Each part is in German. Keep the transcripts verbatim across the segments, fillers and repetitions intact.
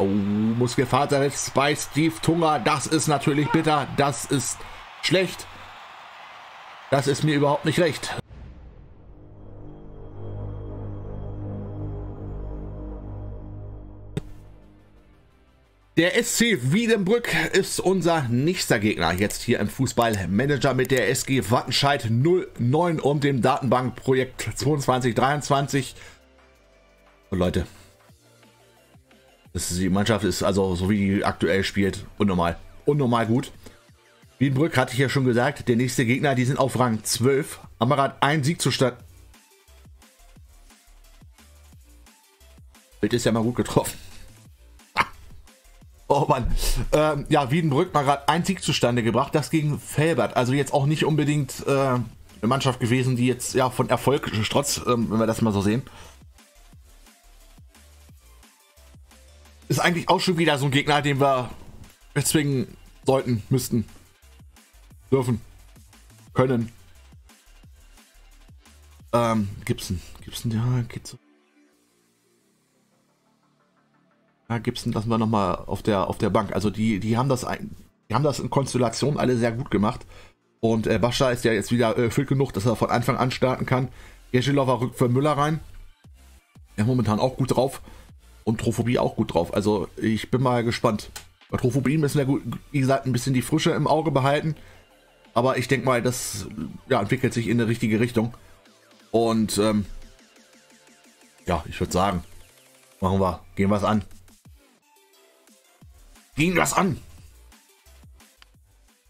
Oh, muss Gefahr sein jetzt bei Steve Tunger. Das ist natürlich bitter. Das ist schlecht. Das ist mir überhaupt nicht recht. Der S C Wiedenbrück ist unser nächster Gegner jetzt hier im Fußballmanager mit der S G Wattenscheid null neun und dem Datenbankprojekt zweiundzwanzig dreiundzwanzig. Und Leute, das ist, die Mannschaft ist also so wie die aktuell spielt unnormal, unnormal gut. Wiedenbrück hatte ich ja schon gesagt, der nächste Gegner, die sind auf Rang zwölf. Amara hat einen Sieg zustande. Bild ist ja mal gut getroffen. Oh Mann. Ähm, ja, Wiedenbrück mal gerade einen Sieg zustande gebracht, das gegen Felbert. Also jetzt auch nicht unbedingt äh, eine Mannschaft gewesen, die jetzt ja von Erfolg strotzt, ähm, wenn wir das mal so sehen. Ist eigentlich auch schon wieder so ein Gegner, den wir bezwingen sollten, müssten, dürfen, können. Ähm, Gibson. Gibson, ja, geht's so. Ja, Gibson lassen wir nochmal auf der, auf der Bank. Also die, die, haben das ein, die haben das in Konstellation alle sehr gut gemacht. Und äh, Baschta ist ja jetzt wieder äh, fit genug, dass er von Anfang an starten kann. Der Schillower rückt für Müller rein. Der ist momentan auch gut drauf. Und Trophobie auch gut drauf. Also ich bin mal gespannt. Bei Trophobie müssen wir, gut, wie gesagt, ein bisschen die Frische im Auge behalten. Aber ich denke mal, das ja, entwickelt sich in eine richtige Richtung. Und ähm, ja, ich würde sagen, machen wir, gehen wir es an. Gehen das an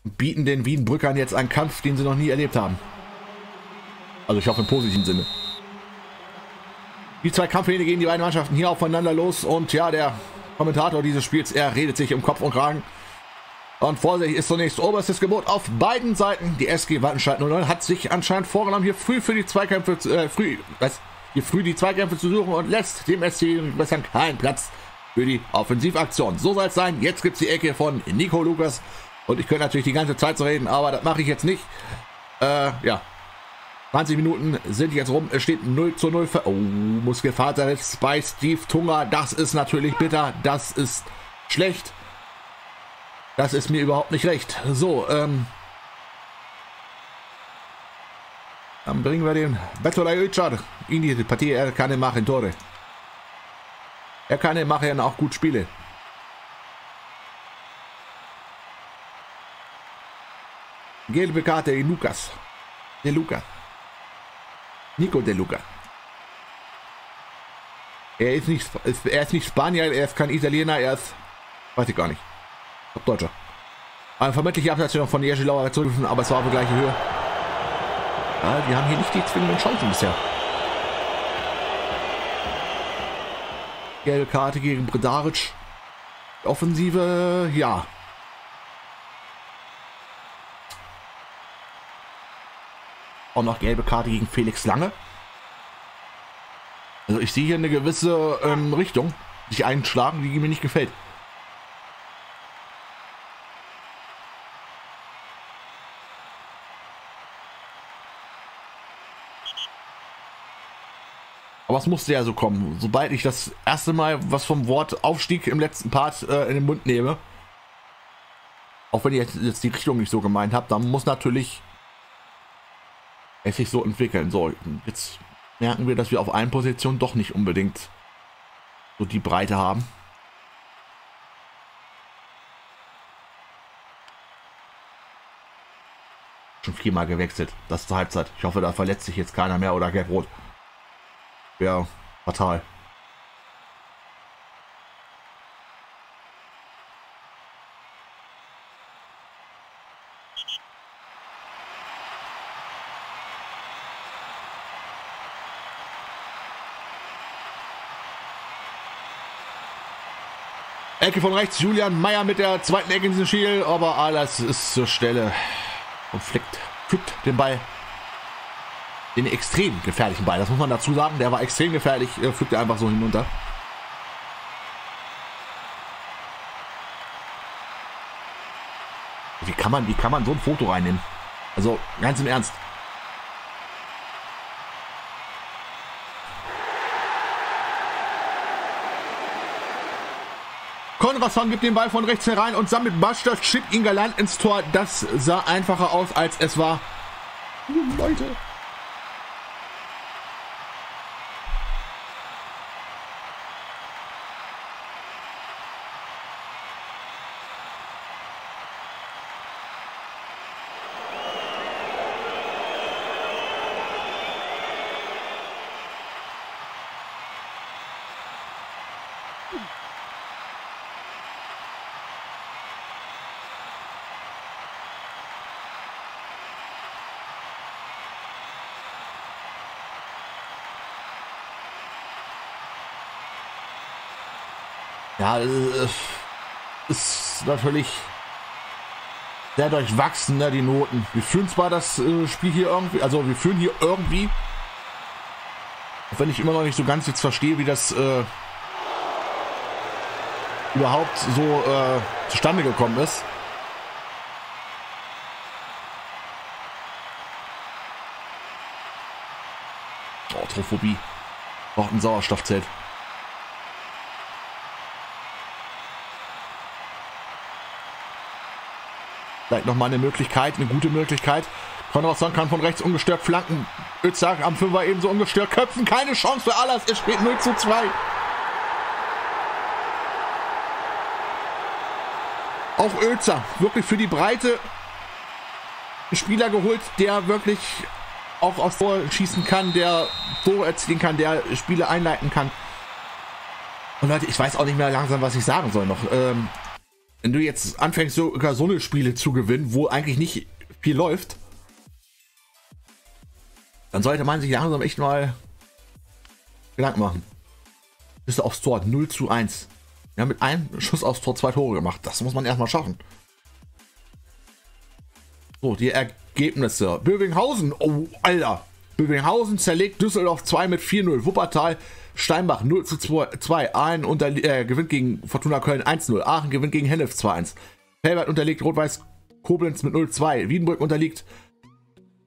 und bieten den Wiedenbrückern jetzt einen Kampf, den sie noch nie erlebt haben. Also ich hoffe im positiven Sinne. Die zwei Kampfhähne gehen die beiden Mannschaften hier aufeinander los und ja, der Kommentator dieses Spiels, er redet sich um Kopf und Kragen. Und Vorsicht ist zunächst oberstes Gebot auf beiden Seiten. Die S G Wattenscheid null neun hat sich anscheinend vorgenommen, hier früh für die Zweikämpfe zu, äh, früh, was, hier früh die Zweikämpfe zu suchen und lässt dem S C besser keinen Platz für die Offensivaktion. So soll es sein. Jetzt gibt es die Ecke von Nico Lukas. Und ich könnte natürlich die ganze Zeit so reden, aber das mache ich jetzt nicht. Äh, ja. zwanzig Minuten sind jetzt rum. Es steht null zu null. Für, oh, muss Gefahr sein jetzt bei Steve Tunger. Das ist natürlich bitter. Das ist schlecht. Das ist mir überhaupt nicht recht. So, ähm. Dann bringen wir den Betulay Ötjar in die Partie. Er kann machen Tore. Er kann den Machern auch gut spielen. Gelbe Karte in Lukas. De Luca. Nico De Luca. Er ist nicht, er ist nicht Spanier, er ist kein Italiener, er ist, weiß ich gar nicht, ob Deutscher. Eine vermeintliche Absetzung von Schillower zurückgerufen, aber es war auf der gleichen Höhe. Ja, wir haben hier nicht die zwingenden Chancen bisher. Gelbe Karte gegen Predaric. Offensive, ja. Auch noch gelbe Karte gegen Felix Lange. Also ich sehe hier eine gewisse ähm, Richtung, sich einschlagen, die mir nicht gefällt. Aber es musste ja so kommen. Sobald ich das erste Mal was vom Wort Aufstieg im letzten Part äh, in den Mund nehme, auch wenn ich jetzt, jetzt die Richtung nicht so gemeint habe, dann muss natürlich es sich so entwickeln. So, jetzt merken wir, dass wir auf allen Positionen doch nicht unbedingt so die Breite haben. Schon viermal gewechselt, das zur Halbzeit. Ich hoffe, da verletzt sich jetzt keiner mehr oder gelb-rot. Ja, fatal. Ecke von rechts, Julian Meyer mit der zweiten Ecke in diesem Spiel, aber alles ist zur Stelle und flickt, flickt den Ball. Den extrem gefährlichen Ball, das muss man dazu sagen, der war extrem gefährlich, fügt er einfach so hinunter. Wie kann man, wie kann man so ein Foto reinnehmen? Also ganz im Ernst. Konradsson gibt den Ball von rechts herein und sammelt Baschta, schickt ihn galant ins Tor. Das sah einfacher aus, als es war. Leute. Ja, es ist natürlich sehr durchwachsen, ne, die Noten. Wir führen zwar das äh, Spiel hier irgendwie, also wir führen hier irgendwie, auch wenn ich immer noch nicht so ganz jetzt verstehe, wie das äh, überhaupt so äh, zustande gekommen ist. Oh, Trophobie. Braucht ein Sauerstoffzelt. Vielleicht nochmal eine Möglichkeit, eine gute Möglichkeit. Konradsson kann von rechts ungestört flanken. Özak am Fünfer ebenso ungestört. Köpfen, keine Chance für Alas. Es steht null zu zwei. Auch Özak, wirklich für die Breite einen Spieler geholt, der wirklich auch aufs Tor schießen kann, der Tore erzielen kann, der Spiele einleiten kann. Und Leute, ich weiß auch nicht mehr langsam, was ich sagen soll noch. Ähm, Wenn du jetzt anfängst, sogar so eine Spiele zu gewinnen, wo eigentlich nicht viel läuft, dann sollte man sich langsam echt mal Gedanken machen. Schüsse aufs Tor, null zu eins. Wir haben mit einem Schuss aufs Tor zwei Tore gemacht. Das muss man erstmal schaffen. So, die Ergebnisse. Bövinghausen, oh, Alter. Bövinghausen zerlegt Düsseldorf zwei mit vier null. Wuppertal Steinbach null zu zwei, Aalen unter, äh, gewinnt gegen Fortuna Köln eins null, Aachen gewinnt gegen Hennef zwei eins, Felbert unterliegt Rot-Weiß Koblenz mit null zu zwei, Wiedenbrück unterliegt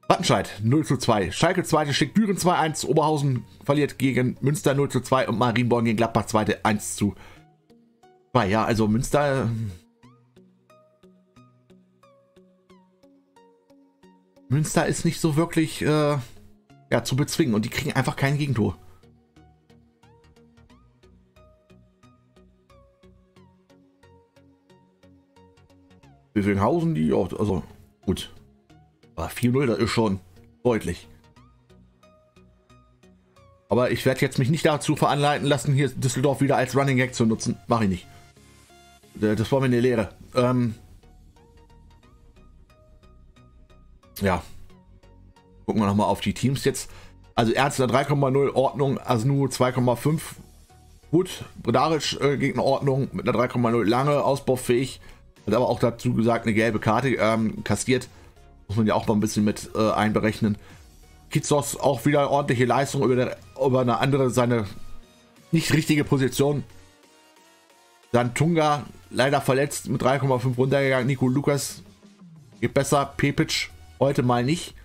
Wattenscheid null zu zwei, Schalke zweite schickt Düren zwei eins, Oberhausen verliert gegen Münster null zu zwei und Marienborn gegen Gladbach zweite eins zu zwei. Ja, also Münster... Münster ist nicht so wirklich äh, ja, zu bezwingen und die kriegen einfach kein Gegentor. Bövinghausen, die auch, also gut. Aber vier null, das ist schon deutlich. Aber ich werde jetzt mich nicht dazu veranleiten lassen, hier Düsseldorf wieder als Running Gag zu nutzen. Mache ich nicht. Das war mir eine Lehre. Ähm ja. Gucken wir nochmal auf die Teams jetzt. Also Ärzte drei Komma null, Ordnung, Asnu zwei Komma fünf. Gut, Predaric äh, Gegnerordnung mit einer drei Komma null, lange, ausbaufähig. Hat aber auch dazu gesagt, eine gelbe Karte ähm, kassiert. Muss man ja auch mal ein bisschen mit äh, einberechnen. Kitzos auch wieder ordentliche Leistung über, der, über eine andere, seine nicht richtige Position. Dann Tunger, leider verletzt, mit drei Komma fünf runtergegangen. Nico Lukas geht besser. Pepic heute mal nicht.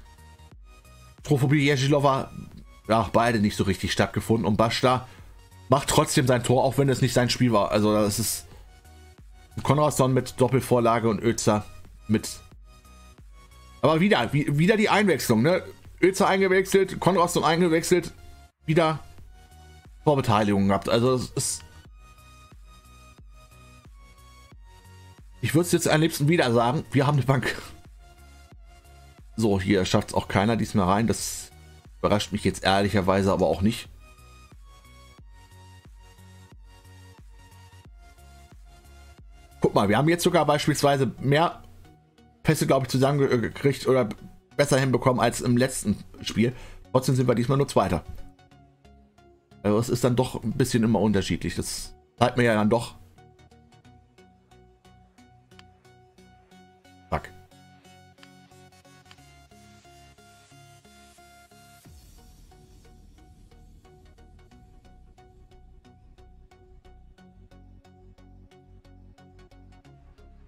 Trophobie, Schillower, ja, beide nicht so richtig stattgefunden. Und Baschta macht trotzdem sein Tor, auch wenn es nicht sein Spiel war. Also das ist... Konradsson mit Doppelvorlage und Ötjar mit. Aber wieder, wie, wieder die Einwechslung, ne? Ötjar eingewechselt, Konradsson eingewechselt, wieder Torbeteiligung gehabt. Also es ist. Ich würde es jetzt am liebsten wieder sagen, wir haben eine Bank. So, hier schafft es auch keiner diesmal rein. Das überrascht mich jetzt ehrlicherweise aber auch nicht. Guck mal, wir haben jetzt sogar beispielsweise mehr Pässe, glaube ich, zusammengekriegt oder besser hinbekommen als im letzten Spiel. Trotzdem sind wir diesmal nur Zweiter. Also es ist dann doch ein bisschen immer unterschiedlich. Das zeigt mir ja dann doch. Fuck.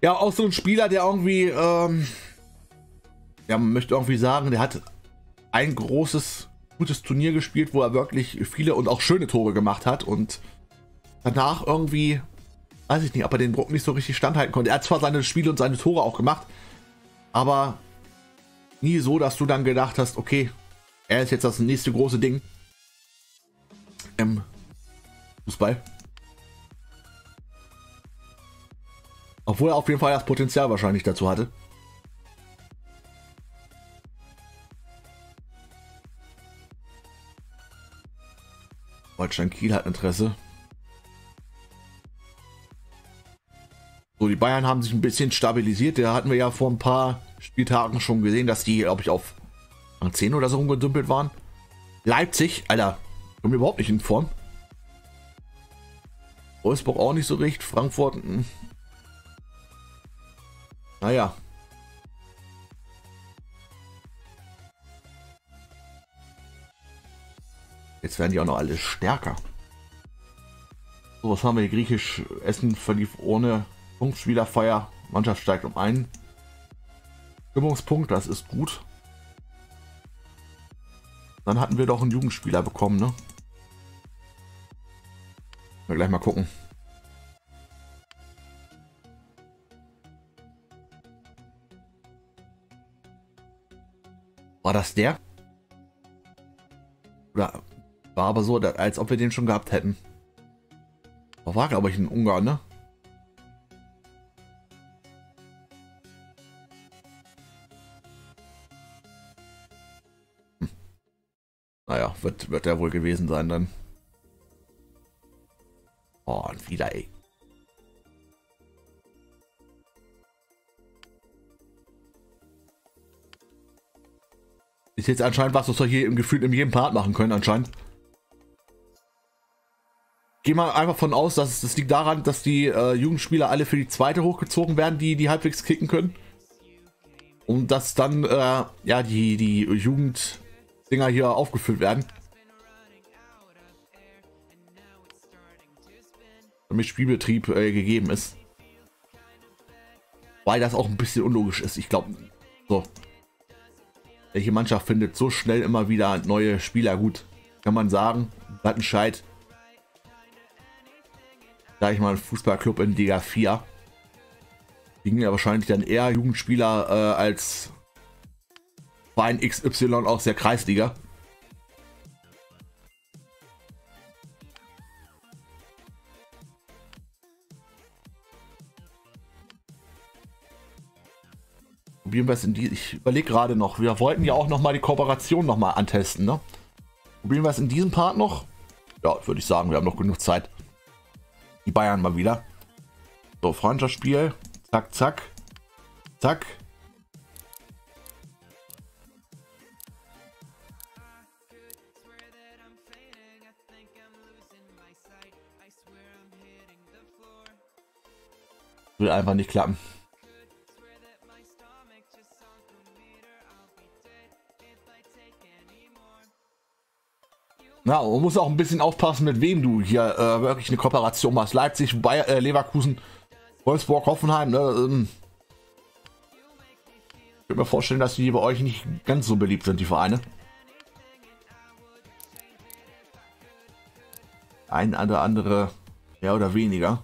Ja, auch so ein Spieler, der irgendwie, ähm, ja, man möchte irgendwie sagen, der hat ein großes, gutes Turnier gespielt, wo er wirklich viele und auch schöne Tore gemacht hat und danach irgendwie weiß ich nicht, ob er den Druck nicht so richtig standhalten konnte. Er hat zwar seine Spiele und seine Tore auch gemacht, aber nie so, dass du dann gedacht hast, okay, er ist jetzt das nächste große Ding im Fußball. Obwohl er auf jeden Fall das Potenzial wahrscheinlich dazu hatte. Holstein Kiel hat Interesse. So, die Bayern haben sich ein bisschen stabilisiert. Da hatten wir ja vor ein paar Spieltagen schon gesehen, dass die, glaube ich, auf zehn oder so rumgedümpelt waren. Leipzig, Alter, kommen überhaupt nicht in Form. Wolfsburg auch nicht so recht. Frankfurt, mh. Naja. Jetzt werden die auch noch alle stärker. So, was haben wir hier? Griechisch Essen verlief ohne Punktspielerfeier. Mannschaft steigt um einen Stimmungspunkt, das ist gut. Dann hatten wir doch einen Jugendspieler bekommen, ne? Wir gleich mal gucken. War das der? Oder war aber so, als ob wir den schon gehabt hätten. Aber war, glaube ich, ein Ungar, ne? Naja, wird, wird er wohl gewesen sein dann. Oh, und wieder, ey. Ist jetzt anscheinend was, was wir hier im Gefühl in jedem Part machen können, anscheinend. Geh mal einfach von aus, dass es, das liegt daran, dass die äh, Jugendspieler alle für die zweite hochgezogen werden, die, die halbwegs kicken können. Und dass dann, äh, ja, die, die Jugend... Dinger hier aufgefüllt werden, damit Spielbetrieb äh, gegeben ist, weil das auch ein bisschen unlogisch ist. Ich glaube, so welche Mannschaft findet so schnell immer wieder neue Spieler? Gut, kann man sagen, Wattenscheid, sage ich mal, ein Fußballclub in Liga vier, die ging ja wahrscheinlich dann eher Jugendspieler äh, als Verein X Y aus der Kreisliga. Probieren wir es in die. Ich überlege gerade noch. Wir wollten ja auch noch mal die Kooperation noch mal antesten, ne? Probieren wir es in diesem Part noch. Ja, würde ich sagen, wir haben noch genug Zeit. Die Bayern mal wieder. So, Freundschaftsspiel. Zack, zack, zack. Will einfach nicht klappen. Na, man muss auch ein bisschen aufpassen, mit wem du hier äh, wirklich eine Kooperation machst. Leipzig, Bayer, äh, Leverkusen, Wolfsburg, Hoffenheim. Ne, ähm, ich könnte mir vorstellen, dass die bei euch nicht ganz so beliebt sind, die Vereine. Ein oder andere, mehr oder weniger.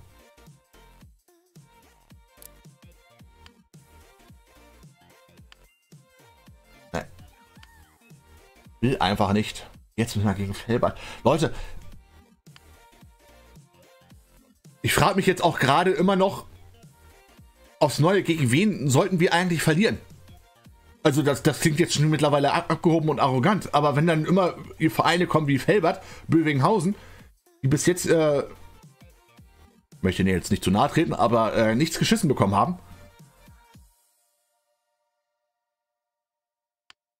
Will einfach nicht. Jetzt müssen wir gegen Felbert. Leute, ich frage mich jetzt auch gerade immer noch aufs Neue, gegen wen sollten wir eigentlich verlieren? Also das, das klingt jetzt schon mittlerweile ab, abgehoben und arrogant, aber wenn dann immer die Vereine kommen wie Felbert, Bövinghausen, die bis jetzt, äh, ich möchte denen jetzt nicht zu nahe treten, aber äh, nichts geschissen bekommen haben,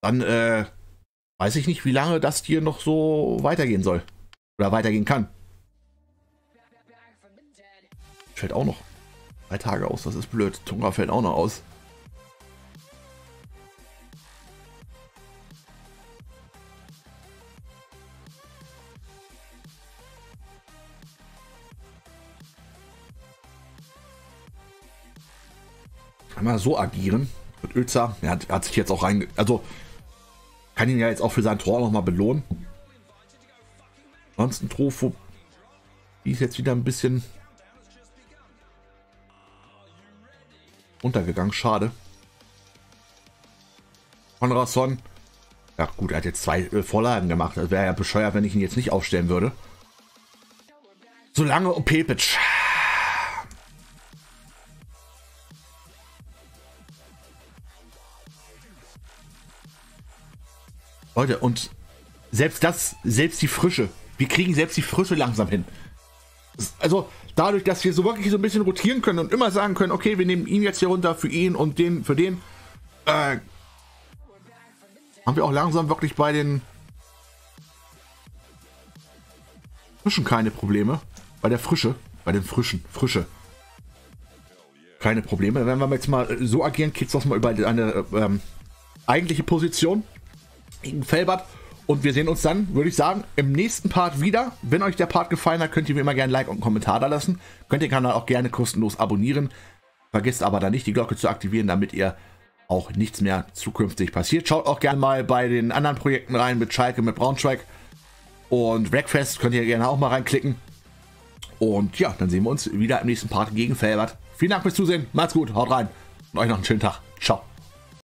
dann, äh, weiß ich nicht, wie lange das hier noch so weitergehen soll. Oder weitergehen kann. Fällt auch noch drei Tage aus, das ist blöd. Tunger fällt auch noch aus. Einmal so agieren. Und Ötjar, er hat, hat sich jetzt auch rein... Also... Kann ihn ja jetzt auch für sein Tor nochmal belohnen. Ansonsten Trophobie ist jetzt wieder ein bisschen untergegangen, schade. Konradsson. Ja gut, er hat jetzt zwei äh, Vorlagen gemacht. Das wäre ja bescheuert, wenn ich ihn jetzt nicht aufstellen würde. Solange Opepic. Leute, und selbst das, selbst die Frische. Wir kriegen selbst die Frische langsam hin. Also dadurch, dass wir so wirklich so ein bisschen rotieren können und immer sagen können, okay, wir nehmen ihn jetzt hier runter für ihn und den für den, äh, haben wir auch langsam wirklich bei den Frischen keine Probleme. Bei der Frische, bei den Frischen, Frische. Keine Probleme. Wenn wir jetzt mal so agieren, geht es doch mal über eine ähm, eigentliche Position. Felbert, und wir sehen uns dann, würde ich sagen, im nächsten Part wieder. Wenn euch der Part gefallen hat, könnt ihr mir immer gerne ein Like und einen Kommentar da lassen. Könnt ihr den Kanal auch gerne kostenlos abonnieren. Vergesst aber dann nicht, die Glocke zu aktivieren, damit ihr auch nichts mehr zukünftig passiert. Schaut auch gerne mal bei den anderen Projekten rein, mit Schalke, mit Braunschweig und Wreckfest. Könnt ihr gerne auch mal reinklicken. Und ja, dann sehen wir uns wieder im nächsten Part gegen Felbert. Vielen Dank fürs Zusehen, macht's gut, haut rein und euch noch einen schönen Tag. Ciao.